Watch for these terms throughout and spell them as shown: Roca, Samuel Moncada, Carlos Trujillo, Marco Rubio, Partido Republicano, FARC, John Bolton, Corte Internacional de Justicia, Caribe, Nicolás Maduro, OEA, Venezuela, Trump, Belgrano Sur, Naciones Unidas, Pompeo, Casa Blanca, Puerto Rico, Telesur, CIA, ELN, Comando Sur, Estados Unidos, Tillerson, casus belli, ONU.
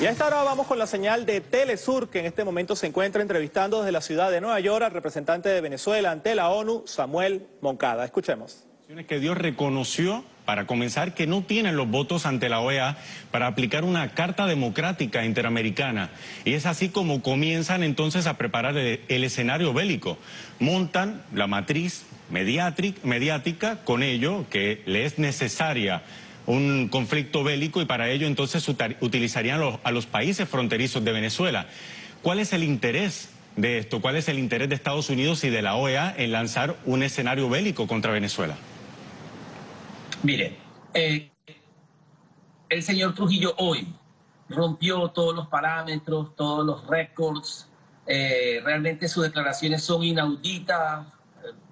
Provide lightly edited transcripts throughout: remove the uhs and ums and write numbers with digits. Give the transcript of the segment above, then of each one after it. Y a esta hora vamos con la señal de Telesur, que en este momento se encuentra entrevistando desde la ciudad de Nueva York al representante de Venezuela ante la ONU, Samuel Moncada. Escuchemos. Que Dios reconoció, para comenzar, que no tienen los votos ante la OEA para aplicar una carta democrática interamericana. Y es así como comienzan entonces a preparar el escenario bélico. Montan la matriz mediática, con ello que le es necesaria un conflicto bélico, y para ello entonces utilizarían a los países fronterizos de Venezuela. ¿Cuál es el interés de esto? ¿Cuál es el interés de Estados Unidos y de la OEA en lanzar un escenario bélico contra Venezuela? Mire, el señor Trujillo hoy rompió todos los parámetros, todos los récords. Realmente sus declaraciones son inauditas,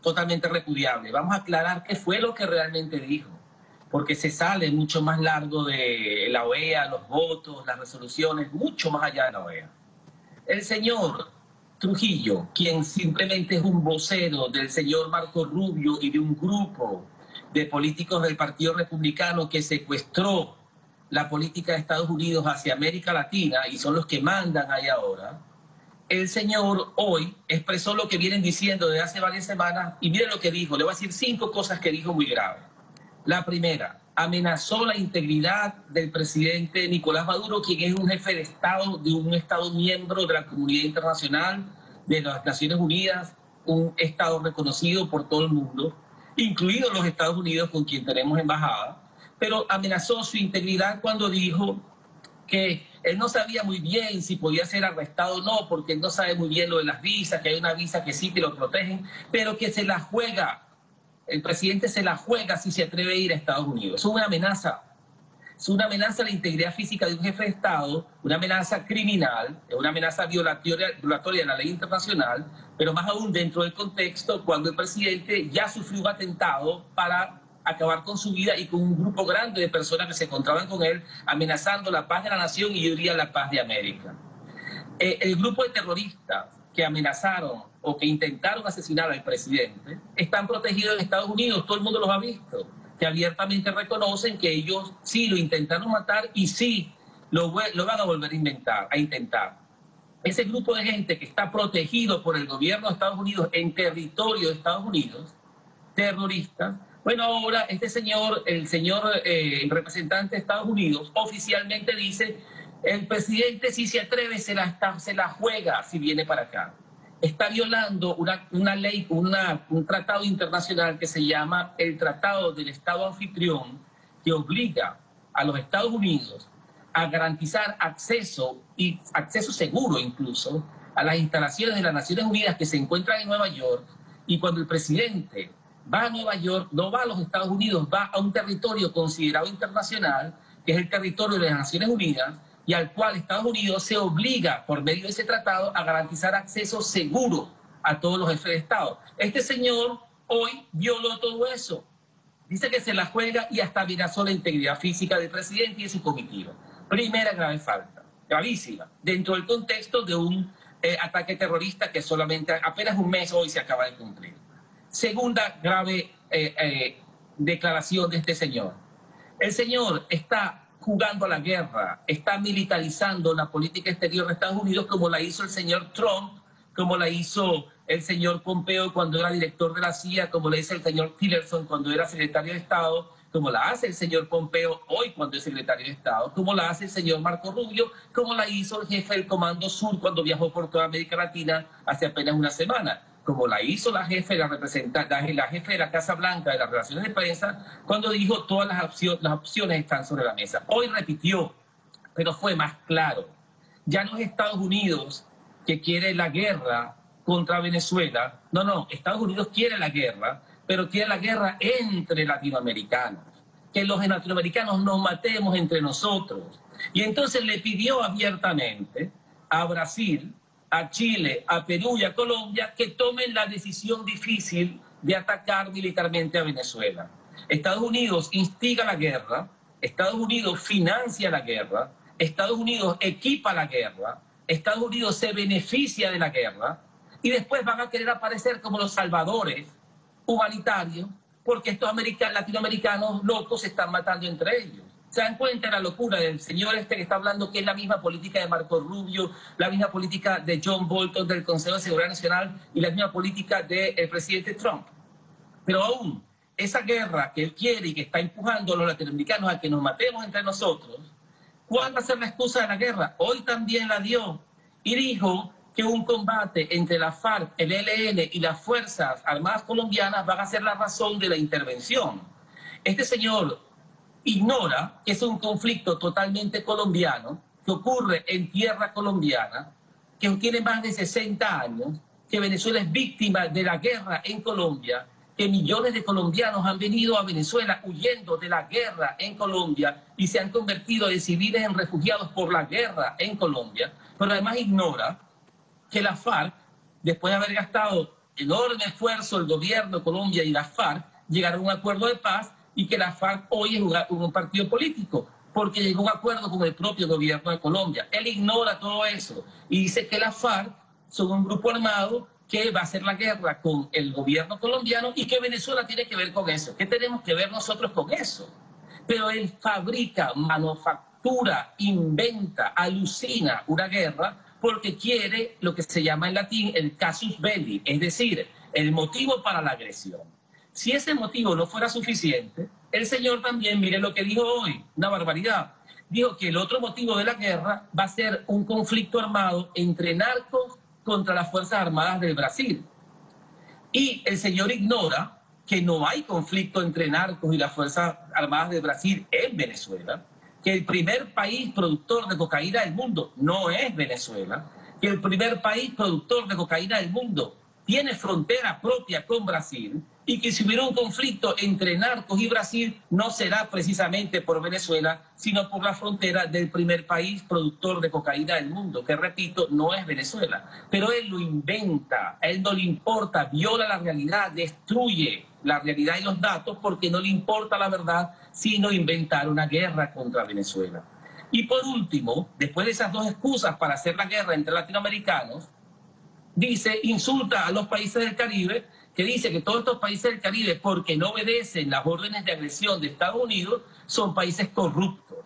totalmente repudiables. Vamos a aclarar qué fue lo que realmente dijo, porque se sale mucho más largo de la OEA, los votos, las resoluciones, mucho más allá de la OEA. El señor Trujillo, quien simplemente es un vocero del señor Marco Rubio y de un grupo de políticos del Partido Republicano que secuestró la política de Estados Unidos hacia América Latina y son los que mandan ahí ahora, el señor hoy expresó lo que vienen diciendo desde hace varias semanas, y miren lo que dijo. Le voy a decir 5 cosas que dijo muy graves. La primera, amenazó la integridad del presidente Nicolás Maduro, quien es un jefe de Estado, de un Estado miembro de la comunidad internacional, de las Naciones Unidas, un Estado reconocido por todo el mundo, incluidos los Estados Unidos, con quien tenemos embajada, pero amenazó su integridad cuando dijo que él no sabía muy bien si podía ser arrestado o no, porque él no sabe muy bien lo de las visas, que hay una visa que sí que lo protegen, pero que se la juega. El presidente se la juega si se atreve a ir a Estados Unidos. Es una amenaza. Es una amenaza a la integridad física de un jefe de Estado, una amenaza criminal, una amenaza violatoria de la ley internacional, pero más aún dentro del contexto cuando el presidente ya sufrió un atentado para acabar con su vida y con un grupo grande de personas que se encontraban con él, amenazando la paz de la nación y yo diría la paz de América. El grupo de terroristas que amenazaron o que intentaron asesinar al presidente, están protegidos en Estados Unidos, todo el mundo los ha visto, que abiertamente reconocen que ellos sí lo intentaron matar y sí lo van a volver a intentar. Ese grupo de gente que está protegido por el gobierno de Estados Unidos en territorio de Estados Unidos, terroristas, bueno, ahora este señor, el señor representante de Estados Unidos, oficialmente dice, el presidente si se atreve se la juega si viene para acá. Está violando una ley, un tratado internacional que se llama el Tratado del Estado Anfitrión, que obliga a los Estados Unidos a garantizar acceso, y acceso seguro incluso, a las instalaciones de las Naciones Unidas que se encuentran en Nueva York, y cuando el presidente va a Nueva York, no va a los Estados Unidos, va a un territorio considerado internacional, que es el territorio de las Naciones Unidas, y al cual Estados Unidos se obliga, por medio de ese tratado, a garantizar acceso seguro a todos los jefes de Estado. Este señor hoy violó todo eso. Dice que se la juega y hasta amenazó la integridad física del presidente y de su comitiva. Primera grave falta, gravísima, dentro del contexto de un ataque terrorista que solamente apenas un mes hoy se acaba de cumplir. Segunda grave declaración de este señor. El señor está jugando a la guerra, está militarizando la política exterior de Estados Unidos como la hizo el señor Trump, como la hizo el señor Pompeo cuando era director de la CIA, como la hizo el señor Tillerson cuando era secretario de Estado, como la hace el señor Pompeo hoy cuando es secretario de Estado, como la hace el señor Marco Rubio, como la hizo el jefe del Comando Sur cuando viajó por toda América Latina hace apenas una semana, como la hizo la jefe de la Casa Blanca de las Relaciones de Prensa, cuando dijo todas las opciones están sobre la mesa. Hoy repitió, pero fue más claro. Ya no es Estados Unidos que quiere la guerra contra Venezuela. No, no, Estados Unidos quiere la guerra, pero quiere la guerra entre latinoamericanos. Que los latinoamericanos nos matemos entre nosotros. Y entonces le pidió abiertamente a Brasil, a Chile, a Perú y a Colombia, que tomen la decisión difícil de atacar militarmente a Venezuela. Estados Unidos instiga la guerra, Estados Unidos financia la guerra, Estados Unidos equipa la guerra, Estados Unidos se beneficia de la guerra, y después van a querer aparecer como los salvadores humanitarios, porque estos latinoamericanos locos se están matando entre ellos. ¿Se dan cuenta de la locura del señor este que está hablando que es la misma política de Marco Rubio, la misma política de John Bolton del Consejo de Seguridad Nacional y la misma política del presidente Trump? Pero aún, esa guerra que él quiere y que está empujando a los latinoamericanos a que nos matemos entre nosotros, ¿cuál va a ser la excusa de la guerra? Hoy también la dio y dijo que un combate entre la FARC, el ELN y las Fuerzas Armadas Colombianas van a ser la razón de la intervención. Este señor ignora que es un conflicto totalmente colombiano, que ocurre en tierra colombiana, que tiene más de 60 años, que Venezuela es víctima de la guerra en Colombia, que millones de colombianos han venido a Venezuela huyendo de la guerra en Colombia y se han convertido de civiles en refugiados por la guerra en Colombia, pero además ignora que la FARC, después de haber gastado enorme esfuerzo el gobierno de Colombia y la FARC, llegaron a un acuerdo de paz y que la FARC hoy es un partido político, porque llegó a un acuerdo con el propio gobierno de Colombia. Él ignora todo eso y dice que la FARC son un grupo armado que va a hacer la guerra con el gobierno colombiano y que Venezuela tiene que ver con eso. ¿Qué tenemos que ver nosotros con eso? Pero él fabrica, manufactura, inventa, alucina una guerra porque quiere lo que se llama en latín el casus belli, es decir, el motivo para la agresión. Si ese motivo no fuera suficiente, el señor también, mire lo que dijo hoy, una barbaridad. Dijo que el otro motivo de la guerra va a ser un conflicto armado entre narcos contra las Fuerzas Armadas del Brasil. Y el señor ignora que no hay conflicto entre narcos y las Fuerzas Armadas del Brasil en Venezuela, que el primer país productor de cocaína del mundo no es Venezuela, que el primer país productor de cocaína del mundo tiene frontera propia con Brasil y que si hubiera un conflicto entre narcos y Brasil no será precisamente por Venezuela, sino por la frontera del primer país productor de cocaína del mundo, que repito, no es Venezuela. Pero él lo inventa, a él no le importa, viola la realidad, destruye la realidad y los datos porque no le importa la verdad, sino inventar una guerra contra Venezuela. Y por último, después de esas dos excusas para hacer la guerra entre latinoamericanos, dice, insulta a los países del Caribe, que dice que todos estos países del Caribe, porque no obedecen las órdenes de agresión de Estados Unidos, son países corruptos,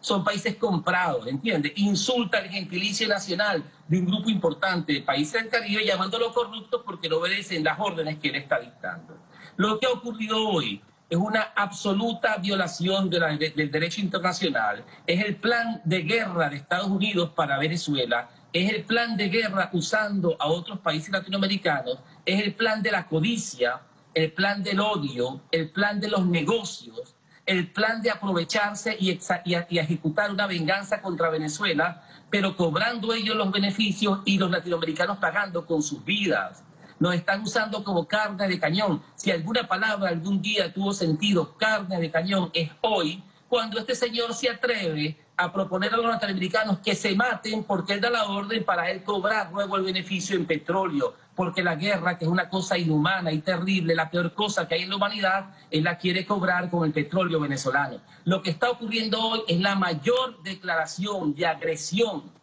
son países comprados, ¿entiendes? Insulta el gentilicio nacional de un grupo importante de países del Caribe, llamándolos corruptos porque no obedecen las órdenes que él está dictando. Lo que ha ocurrido hoy es una absoluta violación de del derecho internacional, es el plan de guerra de Estados Unidos para Venezuela, es el plan de guerra usando a otros países latinoamericanos, es el plan de la codicia, el plan del odio, el plan de los negocios, el plan de aprovecharse y ejecutar una venganza contra Venezuela, pero cobrando ellos los beneficios y los latinoamericanos pagando con sus vidas. Nos están usando como carne de cañón. Si alguna palabra algún día tuvo sentido, carne de cañón, es hoy, cuando este señor se atreve a proponer a los norteamericanos que se maten porque él da la orden para él cobrar luego el beneficio en petróleo, porque la guerra, que es una cosa inhumana y terrible, la peor cosa que hay en la humanidad, él la quiere cobrar con el petróleo venezolano. Lo que está ocurriendo hoy es la mayor declaración de agresión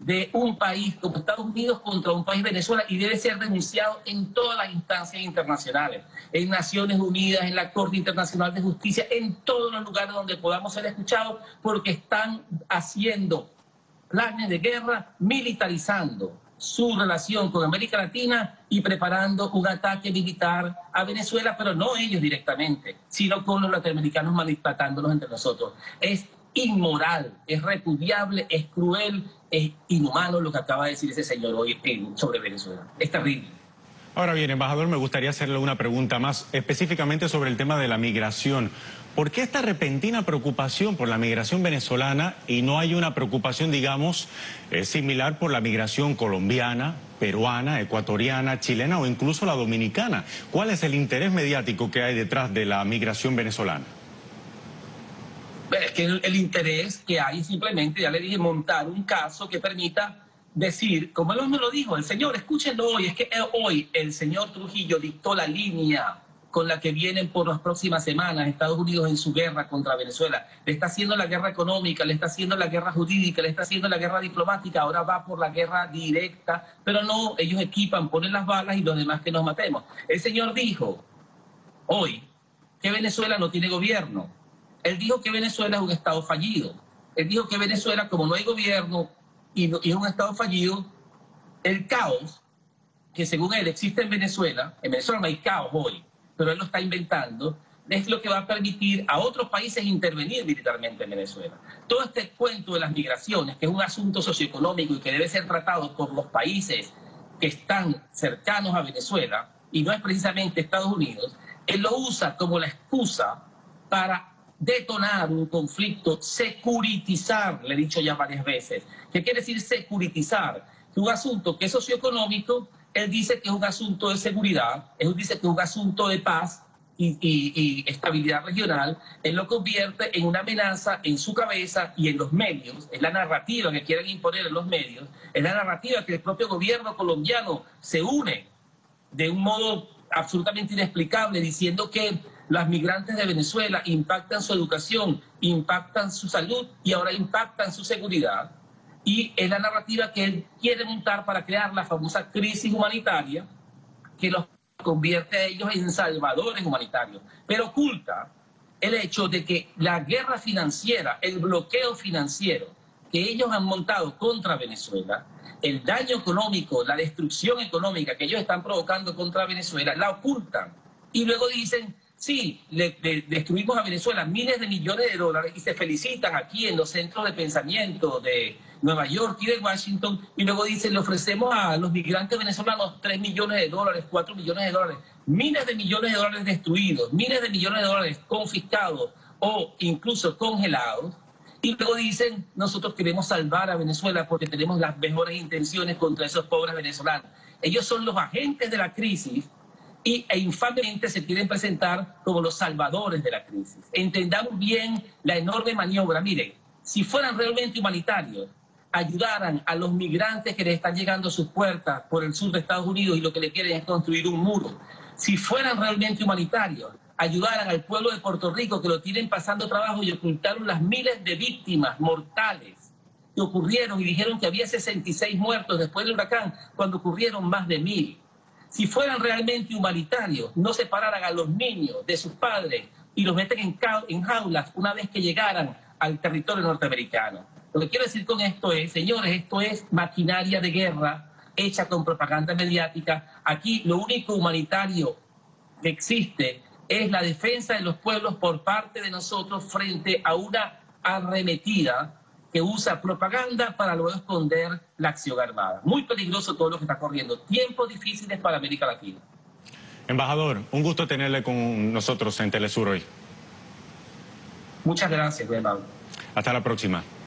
de un país como Estados Unidos contra un país Venezuela y debe ser denunciado en todas las instancias internacionales, en Naciones Unidas, en la Corte Internacional de Justicia, en todos los lugares donde podamos ser escuchados, porque están haciendo planes de guerra, militarizando su relación con América Latina y preparando un ataque militar a Venezuela, pero no ellos directamente, sino con los latinoamericanos maltratándonos entre nosotros. Es inmoral, es repudiable, es cruel, es inhumano lo que acaba de decir ese señor hoy sobre Venezuela. Es terrible. Ahora bien, embajador, me gustaría hacerle una pregunta más, específicamente sobre el tema de la migración. ¿Por qué esta repentina preocupación por la migración venezolana y no hay una preocupación, digamos, similar por la migración colombiana, peruana, ecuatoriana, chilena o incluso la dominicana? ¿Cuál es el interés mediático que hay detrás de la migración venezolana? Es que el interés que hay simplemente, ya le dije, montar un caso que permita decir, como él me lo dijo, el señor, escúchenlo hoy, es que hoy el señor Trujillo dictó la línea con la que vienen por las próximas semanas Estados Unidos en su guerra contra Venezuela. Le está haciendo la guerra económica, le está haciendo la guerra jurídica, le está haciendo la guerra diplomática, ahora va por la guerra directa, pero no, ellos equipan, ponen las balas y los demás que nos matemos. El señor dijo hoy que Venezuela no tiene gobierno, Él dijo que Venezuela es un Estado fallido. Él dijo que Venezuela, como no hay gobierno y es un Estado fallido, el caos que según él existe en Venezuela no hay caos hoy, pero él lo está inventando, es lo que va a permitir a otros países intervenir militarmente en Venezuela. Todo este cuento de las migraciones, que es un asunto socioeconómico y que debe ser tratado por los países que están cercanos a Venezuela, y no es precisamente Estados Unidos, él lo usa como la excusa para detonar un conflicto, securitizar, le he dicho ya varias veces. ¿Qué quiere decir securitizar? Que un asunto que es socioeconómico, él dice que es un asunto de seguridad, él dice que es un asunto de paz y estabilidad regional, él lo convierte en una amenaza en su cabeza y en los medios, es la narrativa que quieren imponer en los medios, es la narrativa que el propio gobierno colombiano se une de un modo absolutamente inexplicable, diciendo que las migrantes de Venezuela impactan su educación, impactan su salud y ahora impactan su seguridad. Y es la narrativa que él quiere montar para crear la famosa crisis humanitaria que los convierte a ellos en salvadores humanitarios. Pero oculta el hecho de que la guerra financiera, el bloqueo financiero que ellos han montado contra Venezuela, el daño económico, la destrucción económica que ellos están provocando contra Venezuela, la ocultan. Y luego dicen... sí, le destruimos a Venezuela miles de millones de dólares y se felicitan aquí en los centros de pensamiento de Nueva York y de Washington, y luego dicen, le ofrecemos a los migrantes venezolanos 3 millones de dólares, 4 millones de dólares, miles de millones de dólares destruidos, miles de millones de dólares confiscados o incluso congelados, y luego dicen, nosotros queremos salvar a Venezuela porque tenemos las mejores intenciones contra esos pobres venezolanos. Ellos son los agentes de la crisis, e infamemente se quieren presentar como los salvadores de la crisis. Entendamos bien la enorme maniobra. Miren, si fueran realmente humanitarios, ayudaran a los migrantes que les están llegando a sus puertas por el sur de Estados Unidos y lo que le quieren es construir un muro. Si fueran realmente humanitarios, ayudaran al pueblo de Puerto Rico que lo tienen pasando trabajo y ocultaron las miles de víctimas mortales que ocurrieron y dijeron que había 66 muertos después del huracán cuando ocurrieron más de 1000. Si fueran realmente humanitarios, no separaran a los niños de sus padres y los meten en jaulas una vez que llegaran al territorio norteamericano. Lo que quiero decir con esto es, señores, esto es maquinaria de guerra hecha con propaganda mediática. Aquí lo único humanitario que existe es la defensa de los pueblos por parte de nosotros frente a una arremetida que usa propaganda para luego esconder la acción armada. Muy peligroso todo lo que está corriendo. Tiempos difíciles para América Latina. Embajador, un gusto tenerle con nosotros en Telesur hoy. Muchas gracias, Embajador. Hasta la próxima.